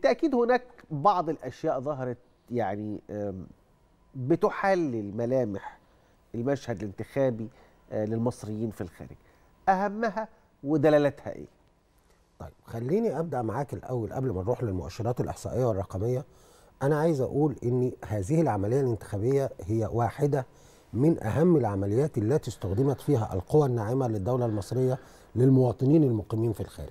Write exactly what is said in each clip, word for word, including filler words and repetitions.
بالتأكيد هناك بعض الأشياء ظهرت يعني بتحلل ملامح المشهد الانتخابي للمصريين في الخارج، أهمها ودلالتها إيه؟ طيب خليني أبدأ معاك الأول قبل ما نروح للمؤشرات الإحصائية والرقمية. أنا عايز أقول إن هذه العملية الانتخابية هي واحدة من أهم العمليات التي استخدمت فيها القوى الناعمة للدولة المصرية للمواطنين المقيمين في الخارج،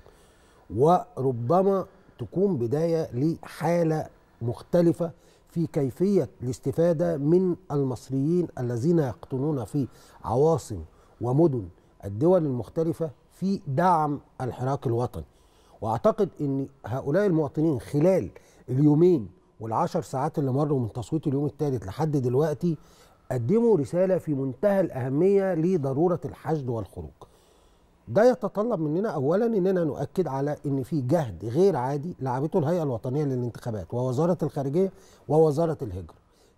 وربما تكون بداية لحالة مختلفة في كيفية الاستفادة من المصريين الذين يقطنون في عواصم ومدن الدول المختلفة في دعم الحراك الوطني. وأعتقد أن هؤلاء المواطنين خلال اليومين والعشر ساعات اللي مروا من تصويت اليوم الثالث لحد دلوقتي قدموا رسالة في منتهى الأهمية لضرورة الحشد والخروج. ده يتطلب مننا أولا أننا نؤكد على أن في جهد غير عادي لعبته الهيئة الوطنية للانتخابات ووزارة الخارجية ووزارة الهجرة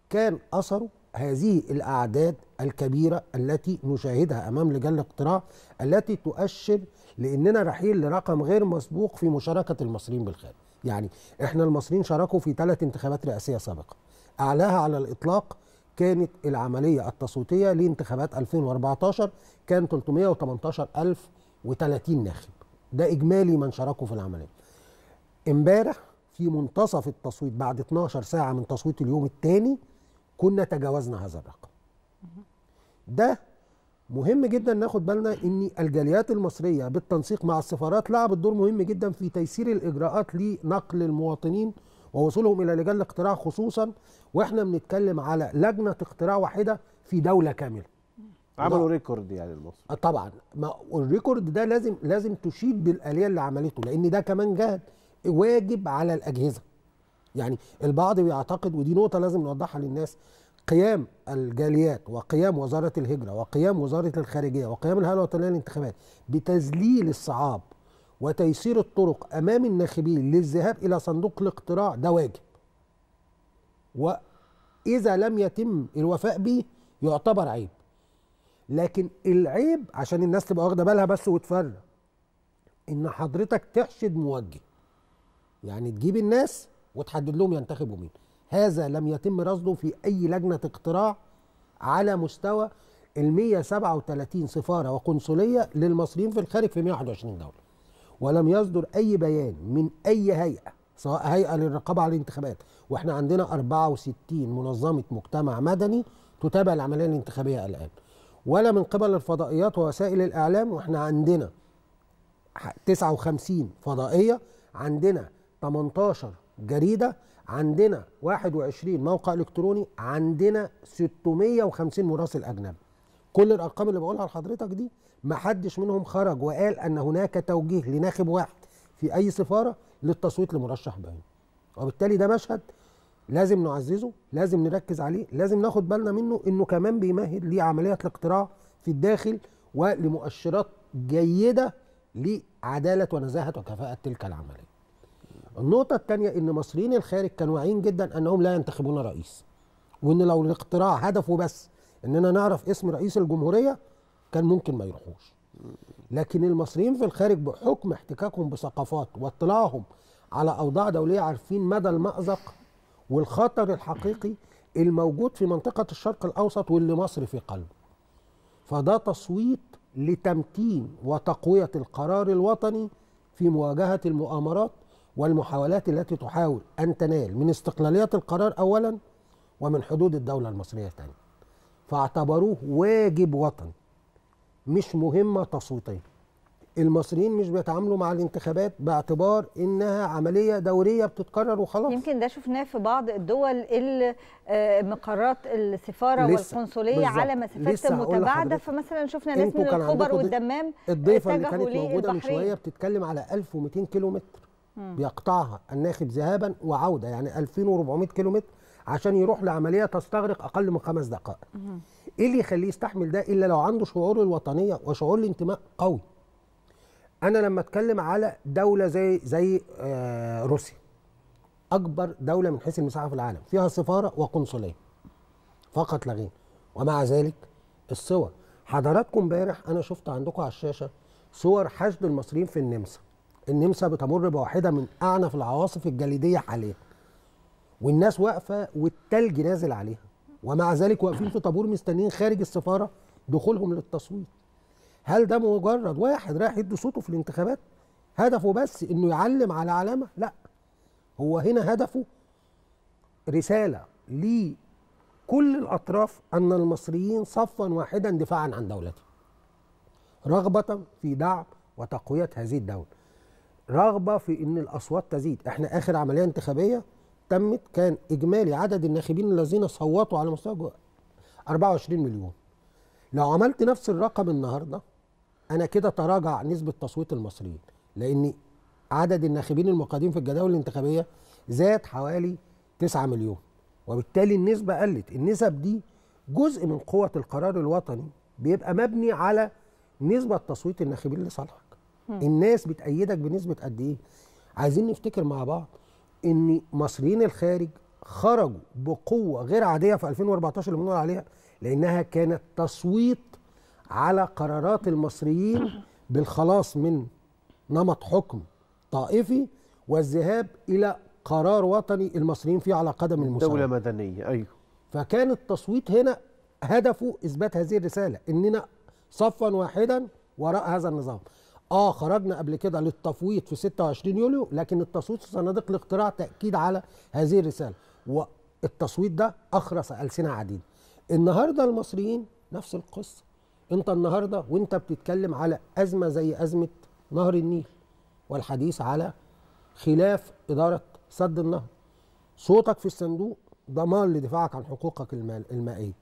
كان أثره هذه الأعداد الكبيرة التي نشاهدها أمام لجان الاقتراع، التي تؤشر لأننا رايحين لرقم غير مسبوق في مشاركة المصريين بالخارج. يعني احنا المصريين شاركوا في ثلاث انتخابات رئاسية سابقة، أعلاها على الإطلاق كانت العملية التصويتية لانتخابات ألفين وأربعتاشر، كان ثلاثمية وتمنتاشر ألف وتلاتين ناخب، ده إجمالي من شاركوا في العملية. امبارح في منتصف التصويت بعد اتناشر ساعة من تصويت اليوم الثاني كنا تجاوزنا هذا الرقم. ده مهم جدا ناخد بالنا ان الجاليات المصرية بالتنسيق مع السفارات لعبت دور مهم جدا في تيسير الإجراءات لنقل المواطنين ووصولهم إلى لجان الاقتراع، خصوصا واحنا بنتكلم على لجنة اقتراع واحدة في دولة كاملة. عملوا ريكورد يعني المصري طبعا، ما الريكورد ده لازم لازم تشيد بالآلية اللي عملته، لأن ده كمان جهد واجب على الأجهزة. يعني البعض بيعتقد، ودي نقطة لازم نوضحها للناس، قيام الجاليات وقيام وزارة الهجرة وقيام وزارة الخارجية وقيام الهيئة الوطنية للانتخابات بتذليل الصعاب وتيسير الطرق أمام الناخبين للذهاب إلى صندوق الاقتراع ده واجب، وإذا لم يتم الوفاء به يعتبر عيب. لكن العيب عشان الناس تبقى واخدة بالها بس وتفرق، إن حضرتك تحشد موجه، يعني تجيب الناس وتحدد لهم ينتخبوا مين. هذا لم يتم رصده في أي لجنة اقتراع على مستوى ال مية وسبعة وتلاتين سفارة وقنصلية للمصريين في الخارج في مية وواحد وعشرين دولة، ولم يصدر أي بيان من أي هيئة، سواء هيئة للرقابة على الانتخابات، وإحنا عندنا أربعة وستين منظمة مجتمع مدني تتابع العملية الانتخابية الآن، ولا من قبل الفضائيات ووسائل الإعلام، وإحنا عندنا تسعة وخمسين فضائية، عندنا تمنتاشر جريدة، عندنا واحد وعشرين موقع إلكتروني، عندنا ستمية وخمسين مراسل أجنبي. كل الأرقام اللي بقولها لحضرتك دي ما حدش منهم خرج وقال أن هناك توجيه لناخب واحد في أي سفارة للتصويت لمرشح بعينه. وبالتالي ده مشهد لازم نعززه، لازم نركز عليه، لازم ناخد بالنا منه إنه كمان بيمهد لعملية الاقتراع في الداخل ولمؤشرات جيدة لعدالة ونزاهة وكفاءة تلك العملية. النقطة الثانية إن مصريين الخارج كانوا واعيين جدا أنهم لا ينتخبون رئيس، وإن لو الاقتراع هدفه بس إننا نعرف اسم رئيس الجمهورية كان ممكن ما يروحوش. لكن المصريين في الخارج بحكم احتكاكهم بثقافات واطلاعهم على أوضاع دولية عارفين مدى المأزق والخطر الحقيقي الموجود في منطقة الشرق الأوسط واللي مصر في قلبه. فده تصويت لتمتين وتقوية القرار الوطني في مواجهة المؤامرات والمحاولات التي تحاول أن تنال من استقلالية القرار أولا ومن حدود الدولة المصرية ثانيا. فاعتبروه واجب وطني مش مهمة تصويتية. المصريين مش بيتعاملوا مع الانتخابات باعتبار انها عمليه دوريه بتتكرر وخلاص. يمكن ده شفناه في بعض الدول اللي مقرات السفاره والقنصليه بالزبط. على مسافات متباعده، فمثلا شفنا ناس من الخبر والدمام الضيفه اللي كانت موجوده من شويه بتتكلم على ألف ومتين كيلومتر بيقطعها الناخب ذهابا وعوده، يعني ألفين وأربعمية كيلومتر عشان يروح لعمليه تستغرق اقل من خمس دقائق. ايه اللي يخليه يستحمل ده الا لو عنده شعور الوطنيه وشعور الانتماء قوي. أنا لما أتكلم على دولة زي زي آه روسيا، أكبر دولة من حيث المساحة في العالم، فيها سفارة وقنصلية فقط لا غير، ومع ذلك الصور حضراتكم امبارح أنا شفت عندكم على الشاشة صور حشد المصريين في النمسا، النمسا بتمر بواحده من اعنف العواصف الجليديه حاليا، والناس واقفه والتلج نازل عليها، ومع ذلك واقفين في طابور مستنيين خارج السفاره دخولهم للتصويت. هل ده مجرد واحد رايح يدي صوته في الانتخابات هدفه بس انه يعلم على علامه؟ لا، هو هنا هدفه رساله لكل الاطراف ان المصريين صفا واحدا دفاعا عن دولته، رغبه في دعم وتقويه هذه الدوله، رغبه في ان الاصوات تزيد. احنا اخر عمليه انتخابيه تمت كان اجمالي عدد الناخبين الذين صوتوا على مستوى أربعة وعشرين مليون. لو عملت نفس الرقم النهارده انا كده تراجع نسبه تصويت المصريين، لان عدد الناخبين المقعدين في الجداول الانتخابيه زاد حوالي تسعة مليون، وبالتالي النسبه قلت. النسب دي جزء من قوه القرار الوطني بيبقى مبني على نسبه تصويت الناخبين لصالحك. الناس بتأيدك بنسبه قد ايه؟ عايزين نفتكر مع بعض ان مصريين الخارج خرجوا بقوه غير عاديه في ألفين وأربعتاشر اللي بنقول عليها، لانها كانت تصويت على قرارات المصريين بالخلاص من نمط حكم طائفي والذهاب الى قرار وطني المصريين فيه على قدم المساواه، دوله مدنيه. ايوه، فكان التصويت هنا هدفه اثبات هذه الرساله، اننا صفا واحدا وراء هذا النظام. اه خرجنا قبل كده للتفويض في ستة وعشرين يوليو، لكن التصويت في صناديق الاقتراع تاكيد على هذه الرساله، والتصويت ده اخرس السنه عديده. النهارده المصريين نفس القصه. انت النهارده وانت بتتكلم على ازمه زي ازمه نهر النيل والحديث على خلاف اداره سد النهر، صوتك في الصندوق ضمان لدفاعك عن حقوقك المائيه.